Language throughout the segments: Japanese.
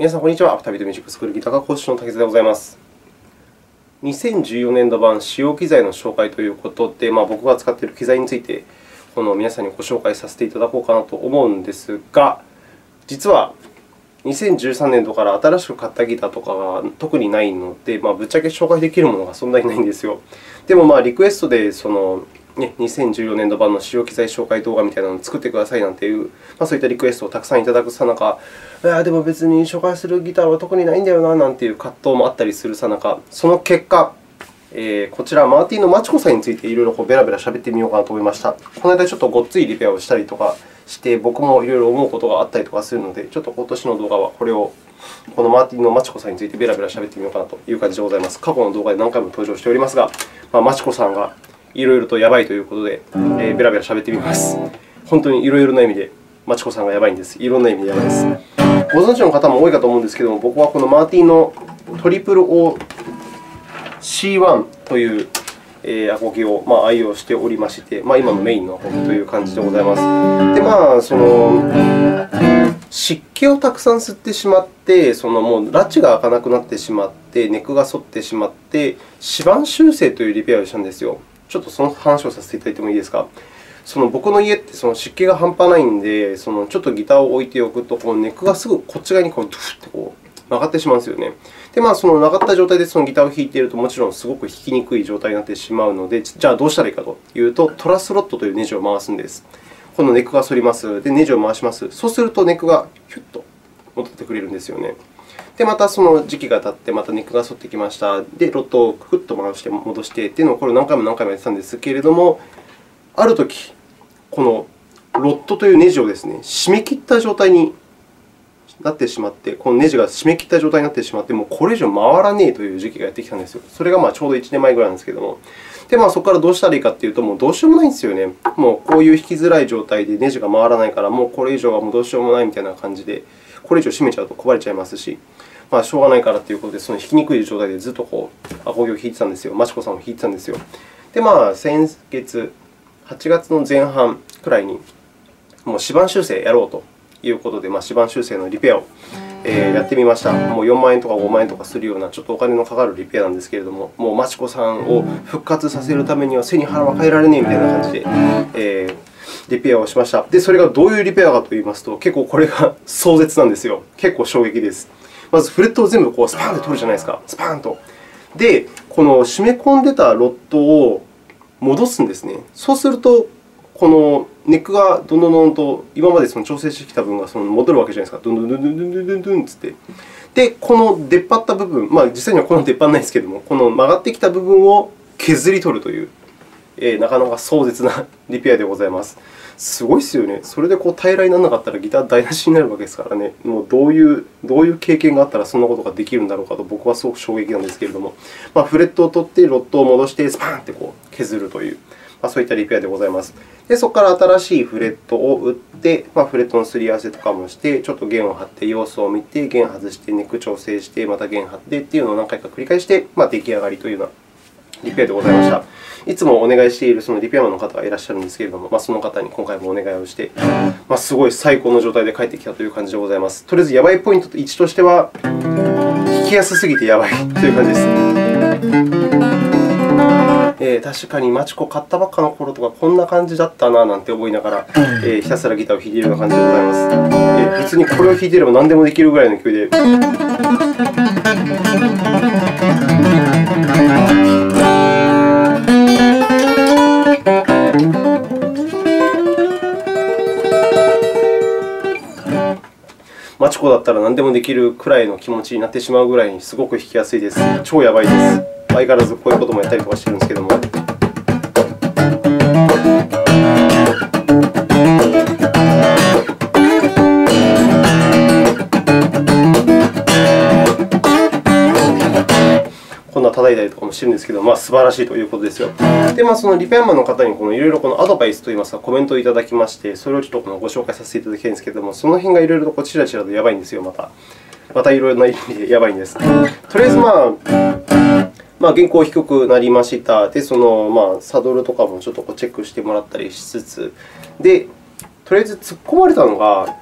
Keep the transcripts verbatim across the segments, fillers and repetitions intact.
皆さん、こんにちは。アフタービートミュージックスクールギター科講師の竹澤でございます。にせんじゅうよねんど版使用機材の紹介ということで、まあ、僕が使っている機材についてこの皆さんにご紹介させていただこうかなと思うんですが、実はにせんじゅうさんねんどから新しく買ったギターとかが特にないので、まあ、ぶっちゃけ紹介できるものがそんなにないんですよ。でも、まあ、リクエストでそのにせんじゅうよねんど版の使用機材紹介動画みたいなのを作ってくださいなんていう、まあ、そういったリクエストをたくさんいただくさなか、いやでも別に紹介するギターは特にないんだよななんていう葛藤もあったりするさなか、その結果、えー、こちら、マーティンのマチコさんについていろいろベラベラしゃべってみようかなと思いました。この間、ちょっとごっついリペアをしたりとかして、僕もいろいろ思うことがあったりとかするので、ちょっと今年の動画はこれを、このマーティンのマチコさんについてベラベラしゃべってみようかなという感じでございます。過去の動画で何回も登場しておりますが、まあ、マチコさんがいろいろとやばいということで、えー、ベラベラしゃべってみます。本当にいろいろな意味で、マチコさんがやばいんです。いろんな意味でやばいです。ご存知の方も多いかと思うんですけども、僕はこのマーティンのトリプル オーシーワン というアコギを、まあ、愛用しておりまして、まあ、今のメインのアコギという感じでございます。で、まあ、その湿気をたくさん吸ってしまって、そのもうラチが開かなくなってしまって、ネックが反ってしまって、指板修正というリペアをしたんですよ。ちょっとその話をさせていただいてもいいですか。その僕の家ってその湿気が半端ないので、そのちょっとギターを置いておくと、このネックがすぐこっち側にこうドゥッとこう曲がってしまうんですよね。で、まあ、その曲がった状態でそのギターを弾いていると、もちろんすごく弾きにくい状態になってしまうので、じゃあどうしたらいいかというと、トラスロットというネジを回すんです。このネックが反ります。で、ネジを回します。そうするとネックがヒュッと戻ってくれるんですよね。で、またその時期が経って、またネックが反ってきました。で、ロットをクッと回して戻してというのを、これを何回も何回もやってたんですけれども、あるとき、このロットというネジをですね、締め切った状態になってしまって、このネジが締め切った状態になってしまって、もうこれ以上回らねえという時期がやってきたんですよ。それがまあちょうどいちねんまえぐらいなんですけども。で、まあ、そこからどうしたらいいかというと、もうどうしようもないんですよね。もうこういう弾きづらい状態でネジが回らないから、もうこれ以上はもうどうしようもないみたいな感じで、これ以上締めちゃうと壊れちゃいますし、まあ、しょうがないからということで、その弾きにくい状態でずっとこうアコギを弾いてたんですよ。マチコさんを弾いてたんですよ。で、まあ、先月、はちがつの前半くらいに、もう指板修正やろうということで、まあ、指板修正のリペアをやってみました。もうよんまんえんとかごまんえんとかするような、ちょっとお金のかかるリペアなんですけれども、もうマチコさんを復活させるためには背に腹は変えられねえみたいな感じで、えーリペアをしました。で、それがどういうリペアかといいますと、結構これが壮絶なんですよ。結構衝撃です。まずフレットを全部こうスパーンと取るじゃないですか。スパーンと。で、この締め込んでたロットを戻すんですね。そうすると、このネックがどんどんどんと今までその調整してきた分がその戻るわけじゃないですか。どんどんどんどんどんどんどんどんつって。で、この出っ張った部分、まあ、実際にはこの出っ張らないですけれども、この曲がってきた部分を削り取るという。なかなか壮絶なリペアでございます。すごいですよね。それでこう平らにならなかったらギター台無しになるわけですからね。もうどういう、どういう経験があったらそんなことができるんだろうかと僕はすごく衝撃なんですけれども、まあ、フレットを取ってロットを戻してスパーンってこう削るという、まあ、そういったリペアでございます。で、そこから新しいフレットを打って、まあ、フレットのすり合わせとかもして、ちょっと弦を張って様子を見て、弦外してネック調整して、また弦張ってというのを何回か繰り返して、まあ、出来上がりというようなリペアでございました。いつもお願いしているそのリペアマンの方がいらっしゃるんですけれども、まあ、その方に今回もお願いをして、まあ、すごい最高の状態で帰ってきたという感じでございます。とりあえず、やばいポイントいちとしては、弾きやすすぎてやばいという感じです。えー、確かにマチコ買ったばっかの頃とか、こんな感じだったななんて思いながら、えー、ひたすらギターを弾いているような感じでございます。えー、普通にこれを弾いていれば何でもできるぐらいの勢いで。マチコだったら何でもできるくらいの気持ちになってしまうぐらいにすごく弾きやすいです。超やばいです。相変わらずこういうこともやったりとかしてるんですけども。こんな叩いたりとかもしてるんですけど、まあ、素晴らしいということですよ。で、まあ、そのリペアマンの方にこのいろいろこのアドバイスといいますか、コメントをいただきまして、それをちょっとこのご紹介させていただきたいんですけれども、その辺がいろいろとちらちらとやばいんですよ、また。またいろいろな意味でやばいんです。とりあえず、まあ、まあ、原稿低くなりました。で、そのまあ、サドルとかもちょっとこうチェックしてもらったりしつつ、で、とりあえず突っ込まれたのが、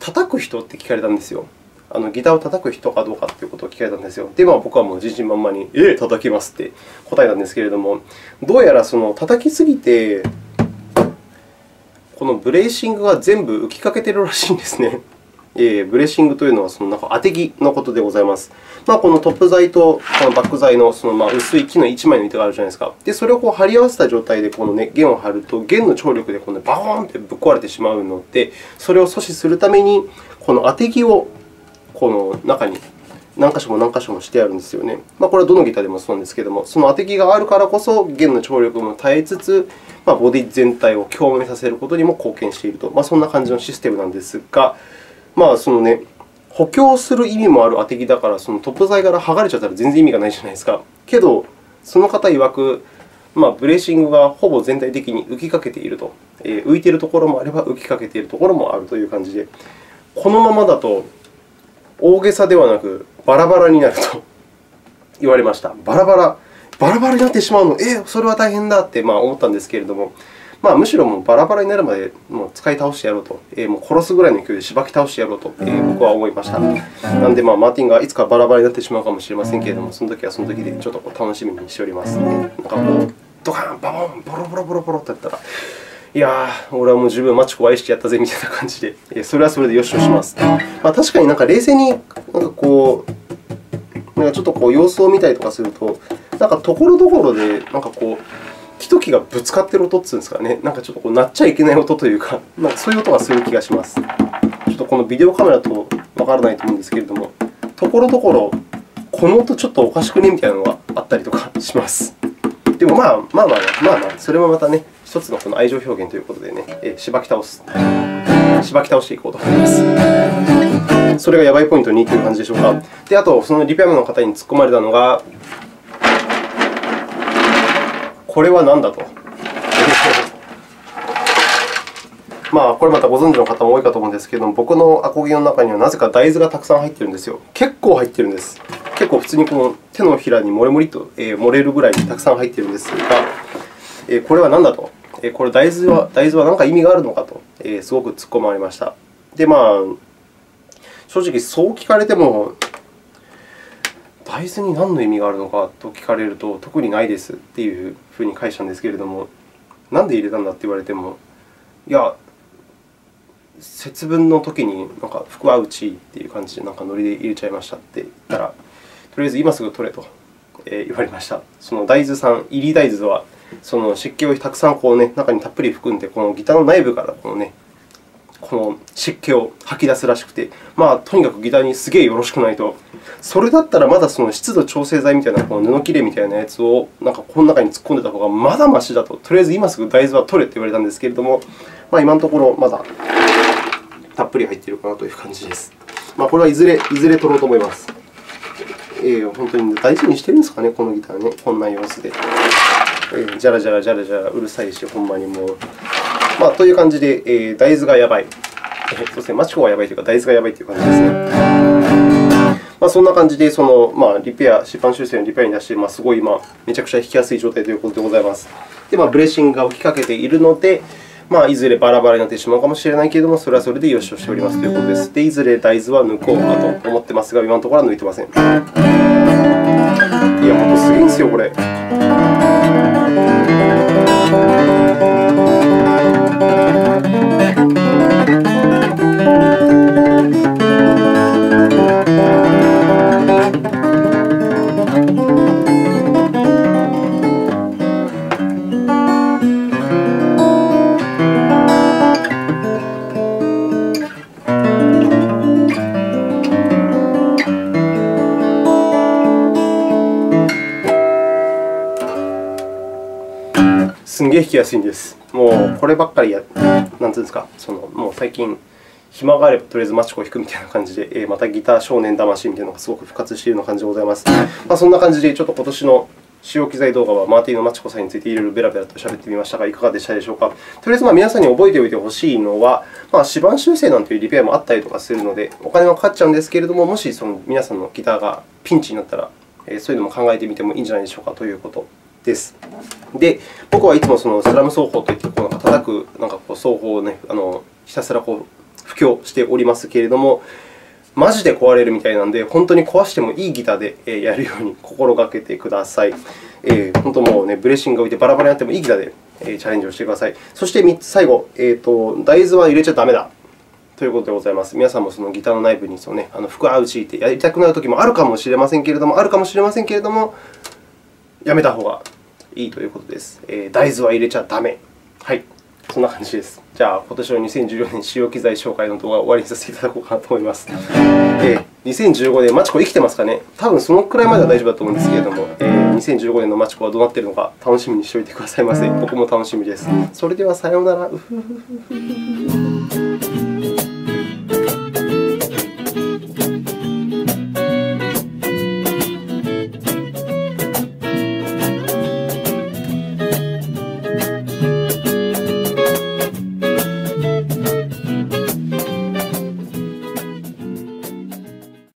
叩く人って聞かれたんですよ。あのギターを叩く人かどうかということを聞かれたんですよ。で、まあ、僕はもう自信満々に「ええ、叩きます」って答えたんですけれども、どうやらその叩きすぎて、このブレーシングが全部浮きかけているらしいんですね。えー、ブレーシングというのはそのなんか当て木のことでございます。まあ、このトップ材とこのバック材の、そのまあ薄い木のいちまいの板があるじゃないですか。で、それをこう貼り合わせた状態でこの、ね、弦を張ると、弦の張力でこのバーンってぶっ壊れてしまうので、それを阻止するために、この当て木をこの中に何箇所も何箇所もしてあるんですよね。まあ、これはどのギターでもそうなんですけれども、その当て木があるからこそ、弦の張力も耐えつつ、まあ、ボディ全体を共鳴させることにも貢献していると、まあ、そんな感じのシステムなんですが、まあそのね、補強する意味もある当て木だから、そのトップ材から剥がれちゃったら全然意味がないじゃないですか。けど、その方曰く、まあ、ブレーシングがほぼ全体的に浮きかけていると、えー、浮いているところもあれば浮きかけているところもあるという感じで、このままだと大げさではなくバラバラになると言われました。バラバラ、バラバラになってしまうの、えー、それは大変だってまあ思ったんですけれども。まあ、むしろもうバラバラになるまでもう使い倒してやろうと、えー、もう殺すぐらいの勢いでしばき倒してやろうと、えー、僕は思いました。なので、まあ、マーティンがいつかバラバラになってしまうかもしれませんけれども、その時はその時でちょっとこう楽しみにしております。なんかこうドカーン、バボン、ボロボロボロボロってやったら、いやー、俺はもう十分マチコを愛してやったぜみたいな感じで、えー、それはそれでよしとします。まあ、確かになんか冷静になんかこう、なんかちょっとこう様子を見たりとかすると、なんかところどころでなんかこう、木と木がぶつかっている音っていうんですかね、なんかちょっとこう鳴っちゃいけない音というか、なんかそういう音がする気がします。ちょっとこのビデオカメラとわからないと思うんですけれども、ところどころ、この音ちょっとおかしくねみたいなのがあったりとかします。でも、まあ、まあまあ、まあまあ、それもまたね、一つのこの愛情表現ということでね、えー、しばき倒す。しばき倒していこうと思います。それがやばいポイントにという感じでしょうか。で、あと、そのリペアマンの方に突っ込まれたのが、これは何だと。まあ、これまたご存知の方も多いかと思うんですけれども、僕のアコギの中にはなぜか大豆がたくさん入っているんですよ。結構入っているんです。結構普通にこの手のひらにもれもりと、えー、漏れるぐらいにたくさん入っているんですが、えー、これは何だと。えー、これ大豆は、大豆は何か意味があるのかと、えー、すごく突っ込まれました。で、まあ、正直そう聞かれても、大豆に何の意味があるのかと聞かれると、特にないですっていうふうに返したんですけれども、なんで入れたんだって言われても、いや、節分の時になんか福は内っていう感じで、なんかノリで入れちゃいましたって言ったら、とりあえず今すぐ取れと言われました。その大豆さん、入り大豆はその湿気をたくさんこう、ね、中にたっぷり含んで、このギターの内部からこの、ね、この湿気を吐き出すらしくて、まあ、とにかくギターにすげえよろしくないと。それだったら、まだその湿度調整剤みたいなこの布切れみたいなやつをなんかこの中に突っ込んでたほうがまだましだと、とりあえず今すぐ大豆は取れと言われたんですけれども、まあ、今のところまだたっぷり入っているかなという感じです。まあ、これはいずれ、いずれ取ろうと思います。えー、本当に大事にしてるんですかね、このギターね、こんな様子で。えー、じゃらじゃらじゃらじゃらうるさいし、ほんまにもう。まあ、という感じで、えー、大豆がやばい。そうですね、マチコがやばいというか、大豆がやばいという感じですね。まあ、そんな感じで、そのまあ、リペア、指板修正のリペアに出して、まあ、すごい今、めちゃくちゃ弾きやすい状態ということでございます。で、まあ、ブレーシングが浮きかけているので、まあ、いずれバラバラになってしまうかもしれないけれども、それはそれでよしとしておりますということです。で、いずれ大豆は抜こうかと思ってますが、今のところは抜いてません。いや、本当すげえんですよ、これ。すんげえ弾きやすいんです。もうこればっかりや、なんていうんですか、そのもう最近、暇があればとりあえずマチコを弾くみたいな感じで、またギター少年魂みたいなのがすごく復活しているような感じでございます。まあ、そんな感じで、ちょっと今年の使用機材動画はマーティンのマチコさんについていろいろベラベラとしゃべってみましたが、いかがでしたでしょうか。とりあえず、皆さんに覚えておいてほしいのは、まあ、指板修正なんていうリペアもあったりとかするので、お金はかかっちゃうんですけれども、もしその皆さんのギターがピンチになったら、そういうのも考えてみてもいいんじゃないでしょうかということです。で、僕はいつもそのスラム奏法といって、この叩くなんかこう奏法を、ね、あのひたすらこう布教しておりますけれども、マジで壊れるみたいなので、本当に壊してもいいギターでやるように心がけてください。えー、本当もうね、ブレッシングが置いてバラバラになってもいいギターで、えー、チャレンジをしてください。そしてみっつ、最後、えーと、大豆は入れちゃダメだということでございます。皆さんもそのギターの内部にその、ね、あの深打ちってやりたくなるときもあるかもしれませんけれども、あるかもしれませんけれども、やめたほうがいいということです。えー、大豆は入れちゃダメ。はい、そんな感じです。じゃあ、今年のにせんじゅうよねん使用機材紹介の動画を終わりにさせていただこうかなと思います。えー、にせんじゅうごねん、マチコ生きてますかね？多分そのくらいまでは大丈夫だと思うんですけれども、えー、にせんじゅうごねんのマチコはどうなっているのか楽しみにしておいてくださいませ。僕も楽しみです。それでは、さようなら。